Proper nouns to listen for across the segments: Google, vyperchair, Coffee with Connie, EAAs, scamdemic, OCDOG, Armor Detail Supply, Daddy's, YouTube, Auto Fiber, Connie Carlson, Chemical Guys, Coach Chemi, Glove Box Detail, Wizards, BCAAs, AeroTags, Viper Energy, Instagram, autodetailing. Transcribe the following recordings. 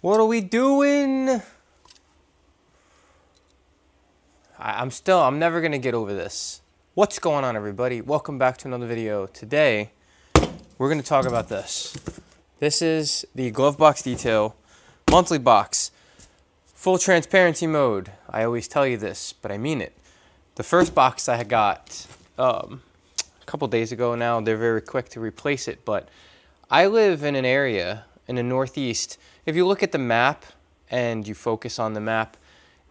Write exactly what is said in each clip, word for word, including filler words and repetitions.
What are we doing? I, I'm still, I'm never gonna get over this. What's going on, everybody? Welcome back to another video. Today, we're gonna talk about this. This is the Glove Box Detail monthly box. Full transparency mode. I always tell you this, but I mean it. The first box I got um, a couple days ago now, they're very quick to replace it, but I live in an area in the Northeast. If you look at the map and you focus on the map,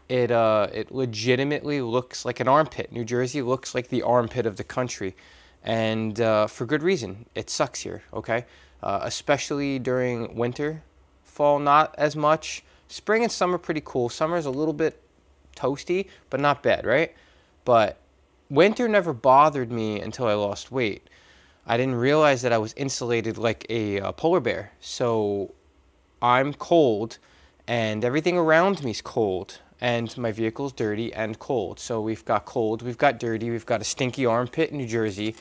it, uh, it legitimately looks like an armpit. New Jersey looks like the armpit of the country, and uh, for good reason. It sucks here, okay? Uh, especially during winter, fall not as much. Spring and summer pretty cool. Summer's a little bit toasty, but not bad, right? But winter never bothered me until I lost weight. I didn't realize that I was insulated like a, a polar bear. So I'm cold, and everything around me is cold, and my vehicle's dirty and cold. So we've got cold, we've got dirty, we've got a stinky armpit in New Jersey.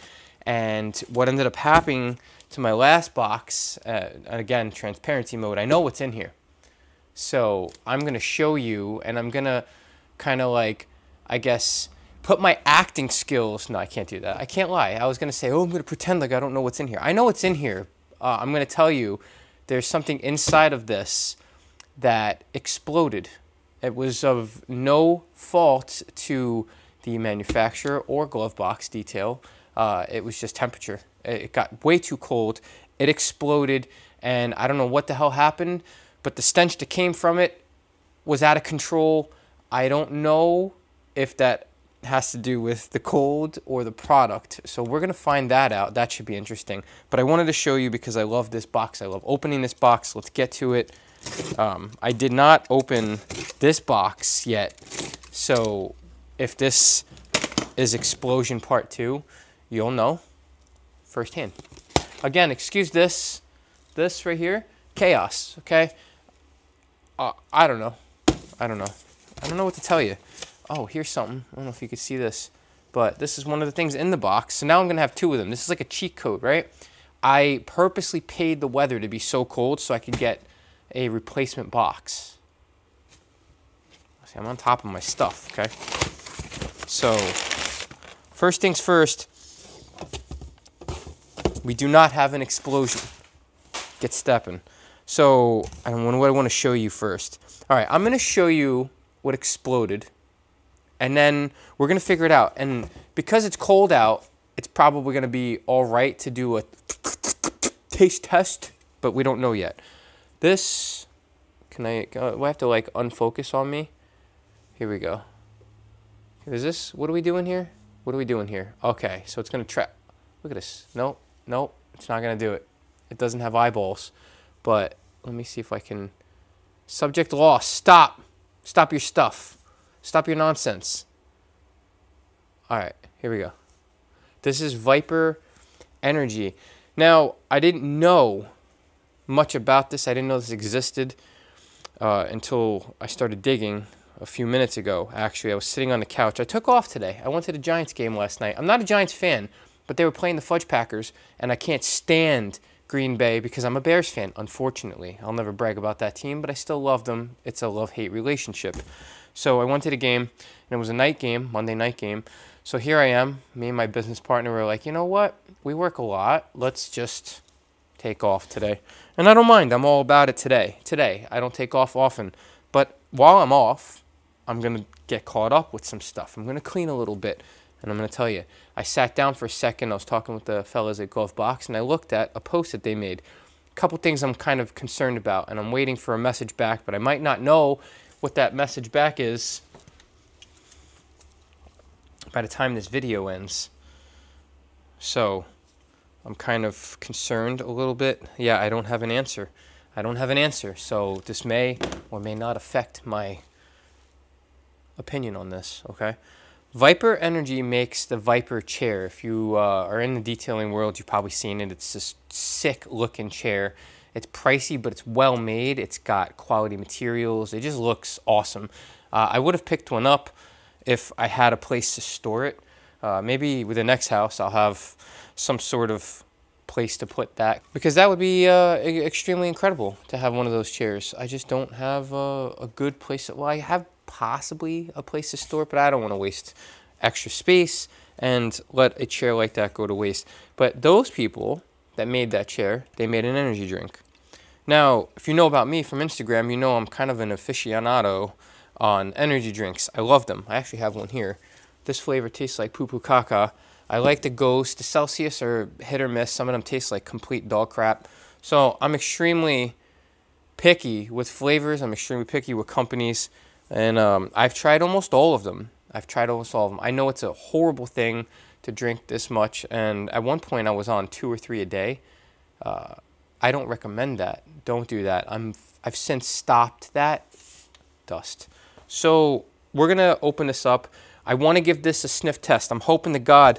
And what ended up happening to my last box, uh, again, transparency mode, I know what's in here. So I'm going to show you, and I'm going to kind of like, I guess, put my acting skills. No, I can't do that. I can't lie. I was going to say, oh, I'm going to pretend like I don't know what's in here. I know what's in here. Uh, I'm going to tell you there's something inside of this that exploded. It was of no fault to the manufacturer or Glove Box Detail. Uh, it was just temperature. It got way too cold. It exploded, and I don't know what the hell happened. But the stench that came from it was out of control. I don't know if that has to do with the cold or the product. So we're going to find that out. That should be interesting. But I wanted to show you because I love this box. I love opening this box. Let's get to it. Um, I did not open this box yet. So if this is explosion part two, you'll know firsthand. Again, excuse this. This right here. Chaos, okay? Uh, I don't know. I don't know. I don't know what to tell you. Oh, here's something. I don't know if you can see this, but this is one of the things in the box. So now I'm going to have two of them. This is like a cheat code, right? I purposely paid the weather to be so cold so I could get a replacement box. See, I'm on top of my stuff, okay? So, first things first, we do not have an explosion. Get stepping. So, I don't know what I want to show you first. All right, I'm going to show you what exploded, and then we're going to figure it out. And because it's cold out, it's probably going to be all right to do a taste test, but we don't know yet. This, can I, do I have to like unfocus on me? Here we go. Is this, what are we doing here? What are we doing here? Okay, so it's going to trap. Look at this. Nope, nope, it's not going to do it. It doesn't have eyeballs. But let me see if I can. Subject lost. Stop. Stop your stuff. Stop your nonsense. All right, here we go. This is Viper Energy. Now, I didn't know much about this. I didn't know this existed uh, until I started digging a few minutes ago, actually. I was sitting on the couch. I took off today. I went to the Giants game last night. I'm not a Giants fan, but they were playing the Fudge Packers, and I can't stand Green Bay because I'm a Bears fan, unfortunately. I'll never brag about that team, but I still love them. It's a love-hate relationship. So I went to the game, and it was a night game, Monday night game. So here I am. Me and my business partner were like, you know what? We work a lot. Let's just take off today. And I don't mind. I'm all about it today. Today. I don't take off often. But while I'm off, I'm going to get caught up with some stuff. I'm going to clean a little bit. And I'm going to tell you, I sat down for a second. I was talking with the fellas at Glove Box, and I looked at a post that they made. A couple things I'm kind of concerned about, and I'm waiting for a message back, but I might not know what that message back is by the time this video ends. So I'm kind of concerned a little bit. Yeah, I don't have an answer. I don't have an answer. So this may or may not affect my opinion on this, okay? Viper Energy makes the Viper chair. If you uh, are in the detailing world, you've probably seen it. It's this sick-looking chair. It's pricey, but it's well-made. It's got quality materials. It just looks awesome. Uh, I would have picked one up if I had a place to store it. Uh, maybe with the next house, I'll have some sort of place to put that, because that would be uh, extremely incredible to have one of those chairs. I just don't have a, a good place. To, well, I have possibly a place to store it, but I don't want to waste extra space and let a chair like that go to waste. But those people that made that chair, they made an energy drink. Now, if you know about me from Instagram, you know I'm kind of an aficionado on energy drinks. I love them. I actually have one here. This flavor tastes like poo poo caca. I like the Ghost. The Celsius are hit or miss. Some of them taste like complete dog crap. So I'm extremely picky with flavors. I'm extremely picky with companies. And um, I've tried almost all of them. I've tried almost all of them. I know it's a horrible thing to drink this much. And at one point I was on two or three a day. Uh, I don't recommend that. Don't do that. I'm, I've since stopped that dust. So we're going to open this up. I want to give this a sniff test. I'm hoping to God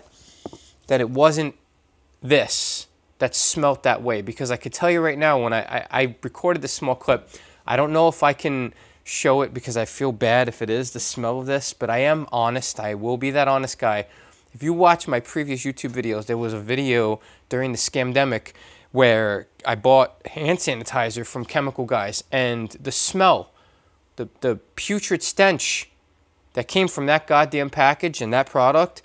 that it wasn't this that smelt that way, because I could tell you right now when I, I, I recorded this small clip, I don't know if I can show it because I feel bad if it is the smell of this, but I am honest. I will be that honest guy. If you watch my previous YouTube videos, there was a video during the scamdemic where I bought hand sanitizer from Chemical Guys, and the smell, the, the putrid stench that came from that goddamn package and that product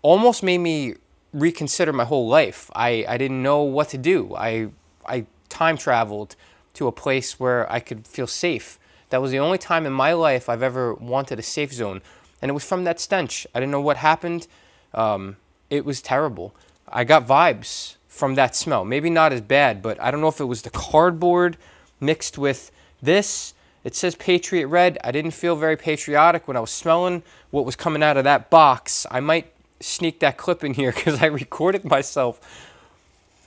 almost made me reconsider my whole life. I, I didn't know what to do. I, I time traveled to a place where I could feel safe. That was the only time in my life I've ever wanted a safe zone. And it was from that stench. I didn't know what happened. Um, it was terrible. I got vibes from that smell. Maybe not as bad, but I don't know if it was the cardboard mixed with this. It says Patriot Red. I didn't feel very patriotic when I was smelling what was coming out of that box. I might sneak that clip in here because I recorded myself.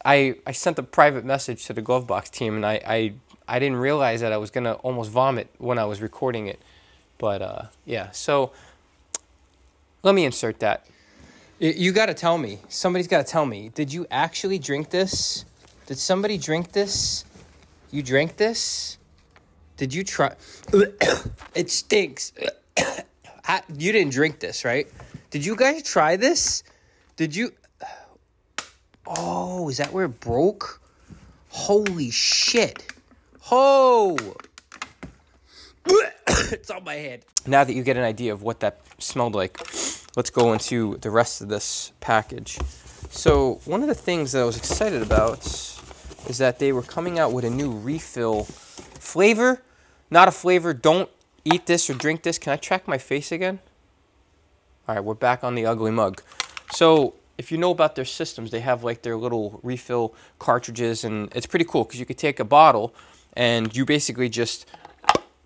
I, I sent a private message to the Glove Box team, and I, I, I didn't realize that I was going to almost vomit when I was recording it. But, uh, yeah, so let me insert that. You got to tell me. Somebody's got to tell me. Did you actually drink this? Did somebody drink this? You drank this? Did you try? It stinks. I, you didn't drink this, right? Did you guys try this? Did you? Oh, is that where it broke? Holy shit. Oh. It's on my head. Now that you get an idea of what that smelled like, let's go into the rest of this package. So one of the things that I was excited about is that they were coming out with a new refill flavor. Not a flavor. Don't eat this or drink this. Can I track my face again? All right, we're back on the ugly mug. So if you know about their systems, they have like their little refill cartridges, and it's pretty cool because you could take a bottle and you basically just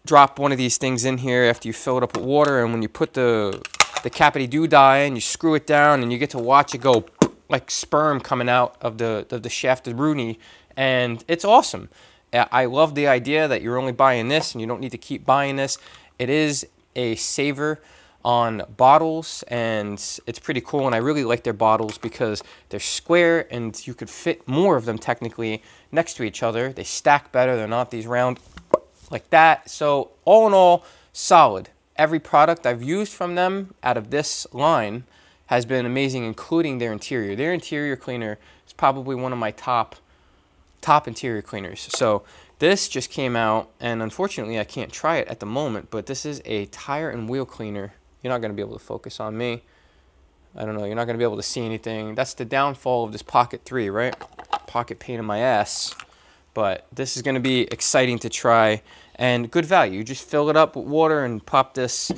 drop one of these things in here after you fill it up with water, and when you put the, the cap-a-dee-doo-dah in, you screw it down and you get to watch it go like sperm coming out of the, the, the shaft of Rooney, and it's awesome. I love the idea that you're only buying this and you don't need to keep buying this. It is a saver on bottles, and it's pretty cool, and I really like their bottles because they're square and you could fit more of them technically next to each other. They stack better. They're not these round like that. So all in all, solid. Every product I've used from them out of this line has been amazing, including their interior. Their interior cleaner is probably one of my top top interior cleaners. So this just came out, and unfortunately I can't try it at the moment, but this is a tire and wheel cleaner. You're not going to be able to focus on me. I don't know. You're not going to be able to see anything. That's the downfall of this Pocket three, right? Pocket pain in my ass. But this is going to be exciting to try, and good value. You just fill it up with water and pop this,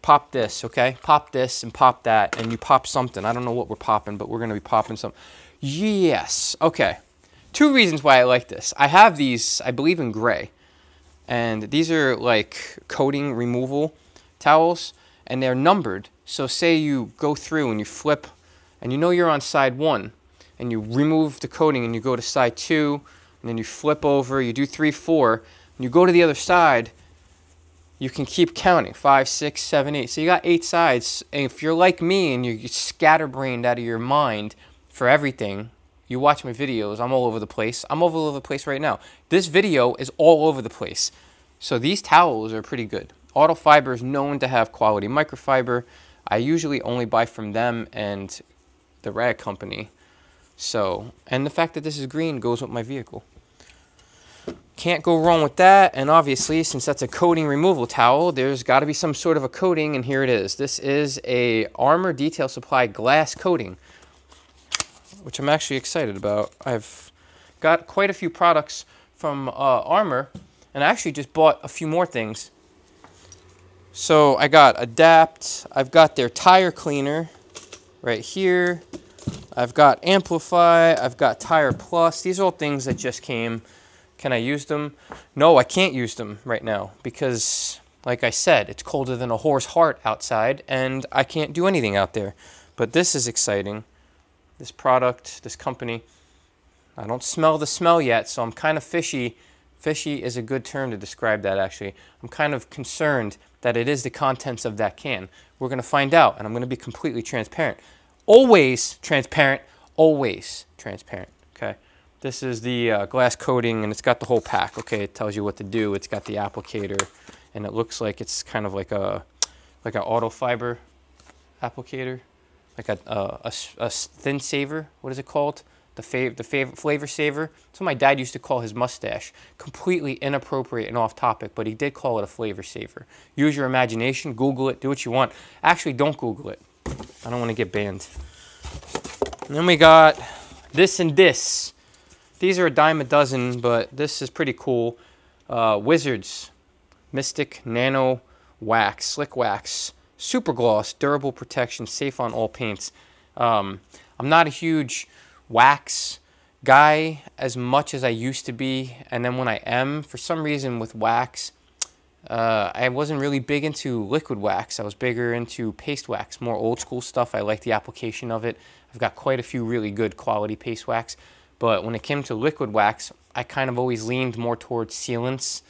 pop this, okay? Pop this and pop that, and you pop something. I don't know what we're popping, but we're going to be popping something. Yes. Okay. Two reasons why I like this. I have these, I believe, in gray. And these are like coating removal towels. And they're numbered. So say you go through and you flip. And you know you're on side one. And you remove the coating and you go to side two. And then you flip over. You do three, four. And you go to the other side. You can keep counting. Five, six, seven, eight. So you got eight sides. And if you're like me and you're scatterbrained out of your mind for everything... You watch my videos, I'm all over the place. I'm all over the place right now. This video is all over the place. So these towels are pretty good. Auto Fiber is known to have quality microfiber. I usually only buy from them and the rag company. So, and the fact that this is green goes with my vehicle. Can't go wrong with that. And obviously, since that's a coating removal towel, there's got to be some sort of a coating, and here it is. This is a Armor Detail Supply glass coating, which I'm actually excited about. I've got quite a few products from uh, Armor, and I actually just bought a few more things. So I got Adapt. I've got their tire cleaner right here. I've got Amplify. I've got Tire Plus. These are all things that just came. Can I use them? No, I can't use them right now because, like I said, it's colder than a horse heart outside and I can't do anything out there. But this is exciting. This product, this company. I don't smell the smell yet, so I'm kind of fishy. Fishy is a good term to describe that, actually. I'm kind of concerned that it is the contents of that can. We're going to find out, and I'm going to be completely transparent. Always transparent. Always transparent, okay? This is the uh, glass coating, and it's got the whole pack, okay? It tells you what to do. It's got the applicator, and it looks like it's kind of like a like an Auto Fiber applicator, like a, a, a, a thin saver. What is it called? The, fav the fav flavor saver. That's what my dad used to call his mustache. Completely inappropriate and off topic, but he did call it a flavor saver. Use your imagination. Google it. Do what you want. Actually, don't Google it. I don't want to get banned. And then we got this and this. These are a dime a dozen, but this is pretty cool. Uh, Wizards Mystic Nano Wax, Slick Wax, Super Gloss, Durable Protection, Safe on All Paints. Um, I'm not a huge wax guy as much as I used to be, and then when I am, for some reason with wax, uh, I wasn't really big into liquid wax. I was bigger into paste wax, more old school stuff. I like the application of it. I've got quite a few really good quality paste wax. But when it came to liquid wax, I kind of always leaned more towards sealants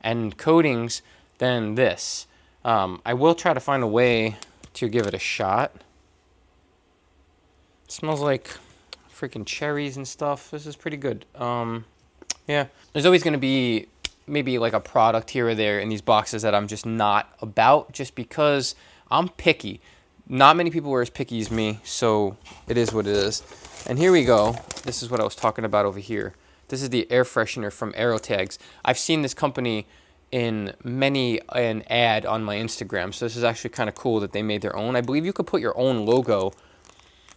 and coatings than this. Um, I will try to find a way to give it a shot. It smells like freaking cherries and stuff. This is pretty good. Um, yeah, there's always going to be maybe like a product here or there in these boxes that I'm just not about, just because I'm picky. Not many people are as picky as me, so it is what it is. And here we go. This is what I was talking about over here. This is the air freshener from AeroTags. I've seen this company in many an ad on my Instagram, so this is actually kind of cool that they made their own. I believe you could put your own logo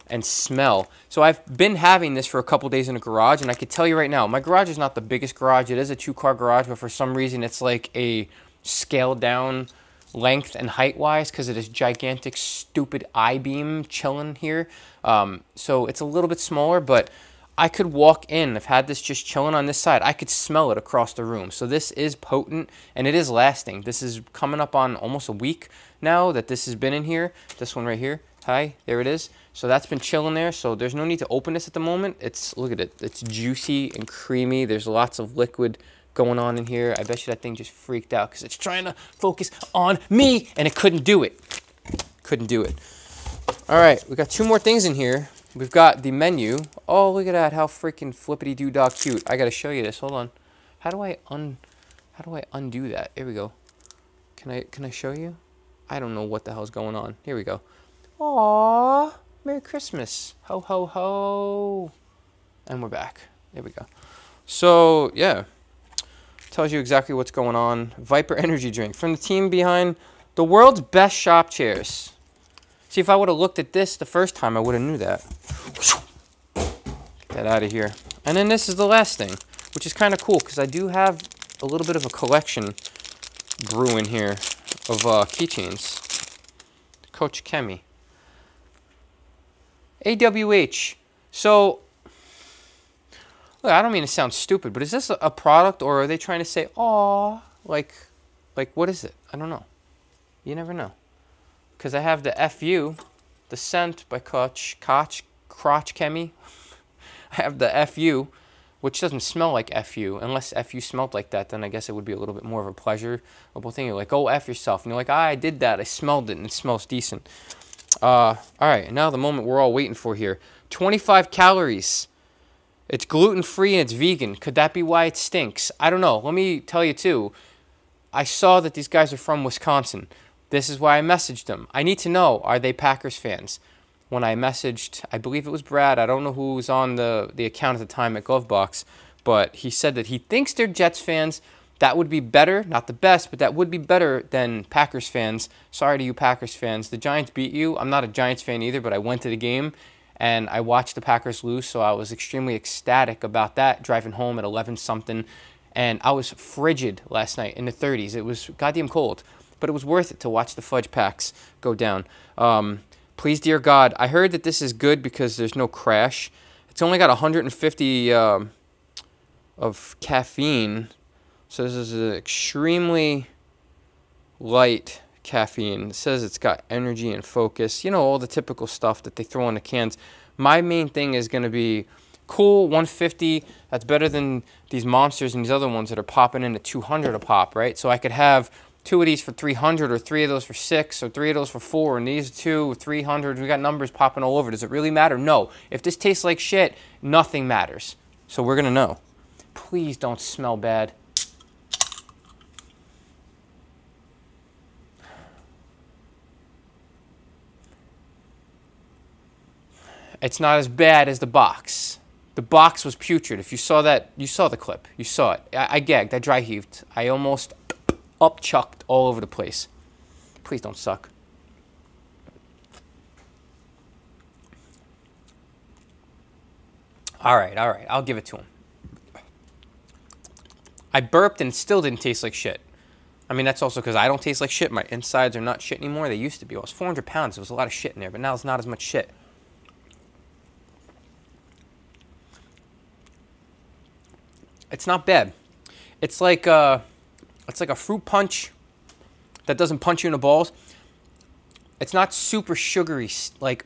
and smell. So I've been having this for a couple days in the garage, and I could tell you right now, my garage is not the biggest garage. It is a two-car garage, but for some reason it's like a scaled-down length and height-wise because it is gigantic, stupid I-beam chilling here. Um, so it's a little bit smaller, but I could walk in. I've had this just chilling on this side. I could smell it across the room. So this is potent, and it is lasting. This is coming up on almost a week now that this has been in here. This one right here. Hi, there it is. So that's been chilling there. So there's no need to open this at the moment. It's, look at it. It's juicy and creamy. There's lots of liquid going on in here. I bet you that thing just freaked out because it's trying to focus on me and it couldn't do it. Couldn't do it. All right, we got two more things in here. We've got the menu. Oh, look at that, how freaking flippity-doo-dah cute. I gotta show you this, hold on. How do I un, how do I undo that? Here we go. Can I, can I show you? I don't know what the hell's going on. Here we go. Aww, Merry Christmas. Ho, ho, ho. And we're back, there we go. So, yeah. Tells you exactly what's going on. Viper Energy drink from the team behind the world's best shop chairs. See, if I would have looked at this the first time, I would have knew that. Get that out of here. And then this is the last thing, which is kind of cool because I do have a little bit of a collection brewing here of uh, keychains. Coach Chemi. A W H. So, I don't mean to sound stupid, but is this a product, or are they trying to say, "Aw, like, like what is it?" I don't know. You never know, because I have the F U, the scent by Coach Koch, Crotch Chemi. I have the F U, which doesn't smell like F U. Unless F U smelled like that, then I guess it would be a little bit more of a pleasurable thing. You're like, "Oh, F yourself," and you're like, "I did that. I smelled it, and it smells decent." Uh, all right, now the moment we're all waiting for here: twenty-five calories. It's gluten-free and it's vegan. Could that be why it stinks? I don't know. Let me tell you, too. I saw that these guys are from Wisconsin. This is why I messaged them. I need to know, are they Packers fans? When I messaged, I believe it was Brad, I don't know who was on the, the account at the time at Glove Box, but he said that he thinks they're Jets fans. That would be better, not the best, but that would be better than Packers fans. Sorry to you Packers fans. The Giants beat you. I'm not a Giants fan either, but I went to the game and I watched the Packers lose, so I was extremely ecstatic about that, driving home at eleven something. And I was frigid last night in the thirties. It was goddamn cold, but it was worth it to watch the fudge packs go down. Um, please, dear God, I heard that this is good because there's no crash. It's only got one hundred fifty um, of caffeine, so this is an extremely light caffeine. It says it's got energy and focus, you know, all the typical stuff that they throw in the cans. My main thing is going to be cool, one fifty. That's better than these monsters and these other ones that are popping in at two hundred a pop, right? So I could have two of these for three hundred, or three of those for six, or three of those for four, and these two, three hundred. We got numbers popping all over. Does it really matter? No. If this tastes like shit, nothing matters. So we're gonna know. Please don't smell bad. It's not as bad as the box. The box was putrid. If you saw that, you saw the clip. You saw it. I, I gagged. I dry heaved. I almost up chucked all over the place. Please don't suck. All right, all right. I'll give it to him. I burped and it still didn't taste like shit. I mean, that's also because I don't taste like shit. My insides are not shit anymore. They used to be. I was four hundred pounds. There was a lot of shit in there, but now it's not as much shit. It's not bad. It's like uh, it's like a fruit punch that doesn't punch you in the balls. It's not super sugary. Like,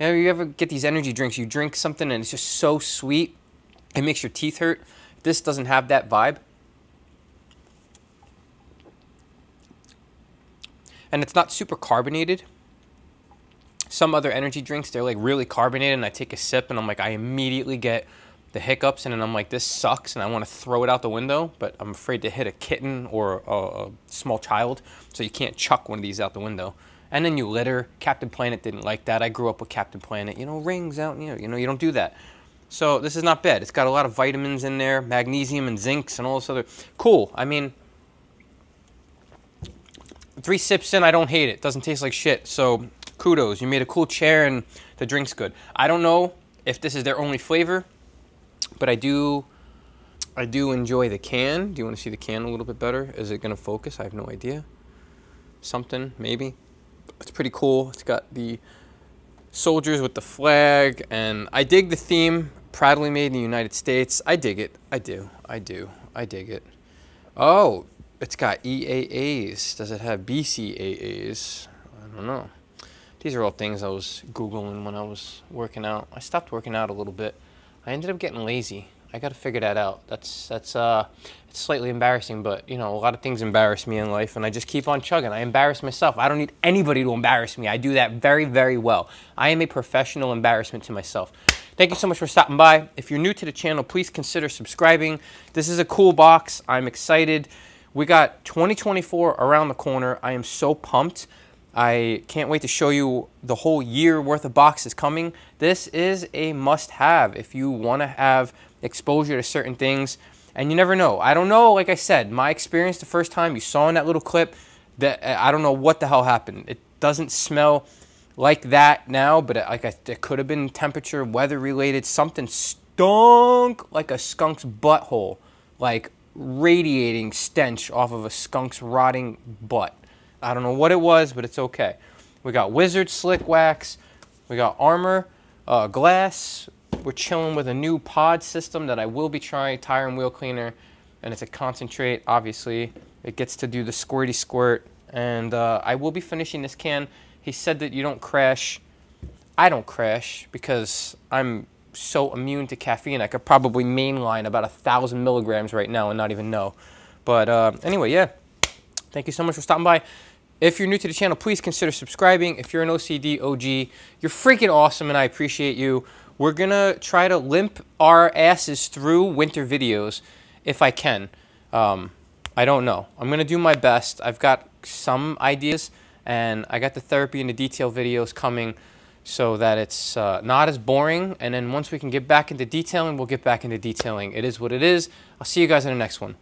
you know, you ever get these energy drinks, you drink something and it's just so sweet, it makes your teeth hurt. This doesn't have that vibe. And it's not super carbonated. Some other energy drinks, they're like really carbonated, and I take a sip and I'm like, I immediately get the hiccups, and then I'm like, this sucks, and I want to throw it out the window, but I'm afraid to hit a kitten or a, a small child, so you can't chuck one of these out the window. And then you litter. Captain Planet didn't like that. I grew up with Captain Planet. You know, rings out, you know, you know, you don't do that. So this is not bad. It's got a lot of vitamins in there, magnesium and zincs and all this other. Cool. I mean, three sips in, I don't hate it. It doesn't taste like shit, so kudos. You made a cool chair, and the drink's good. I don't know if this is their only flavor, but I do, I do enjoy the can. Do you want to see the can a little bit better? Is it going to focus? I have no idea. Something, maybe. It's pretty cool. It's got the soldiers with the flag, and I dig the theme. Proudly made in the United States. I dig it. I do. I do. I dig it. Oh, it's got E A As. Does it have B C A As? I don't know. These are all things I was Googling when I was working out. I stopped working out a little bit. I ended up getting lazy. I got to figure that out. That's, that's uh, it's slightly embarrassing, but, you know, a lot of things embarrass me in life, and I just keep on chugging. I embarrass myself. I don't need anybody to embarrass me. I do that very, very well. I am a professional embarrassment to myself. Thank you so much for stopping by. If you're new to the channel, please consider subscribing. This is a cool box. I'm excited. We got twenty twenty-four around the corner. I am so pumped. I can't wait to show you the whole year worth of boxes coming. This is a must-have if you want to have exposure to certain things. And you never know. I don't know, like I said, my experience the first time you saw in that little clip, that I don't know what the hell happened. It doesn't smell like that now, but it, like I, it could have been temperature, weather-related. Something stunk like a skunk's butthole, like radiating stench off of a skunk's rotting butt. I don't know what it was, but it's okay. We got Wizards Slick Wax. We got Armor, uh, Glass. We're chilling with a new pod system that I will be trying, tire and wheel cleaner. And it's a concentrate, obviously. It gets to do the squirty squirt. And uh, I will be finishing this can. He said that you don't crash. I don't crash because I'm so immune to caffeine. I could probably mainline about one thousand milligrams right now and not even know. But uh, anyway, yeah. Thank you so much for stopping by. If you're new to the channel, please consider subscribing. If you're an O C D O G, you're freaking awesome, and I appreciate you. We're going to try to limp our asses through winter videos if I can. Um, I don't know. I'm going to do my best. I've got some ideas, and I got the therapy and the detail videos coming so that it's uh, not as boring, and then once we can get back into detailing, we'll get back into detailing. It is what it is. I'll see you guys in the next one.